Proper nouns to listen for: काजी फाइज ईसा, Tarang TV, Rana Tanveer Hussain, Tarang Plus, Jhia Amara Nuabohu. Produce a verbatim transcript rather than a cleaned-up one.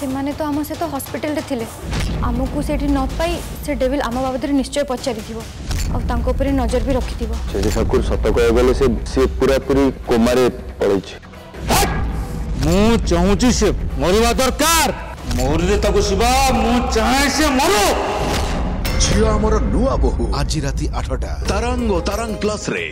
सेमाने तो आम सहित हस्पिटाल आमको से न पाई से डेविल आम बाबद निश्चय पचार नजर भी रखी ठाकुर सत कह पूरा पूरी कोमारे पड़े मुझे से मरवा दरकार मोरू शिव चाहे से मरू झिया आमरा नुआ बहु आज राति आठटा तरंग ओ तरंग प्लस रे।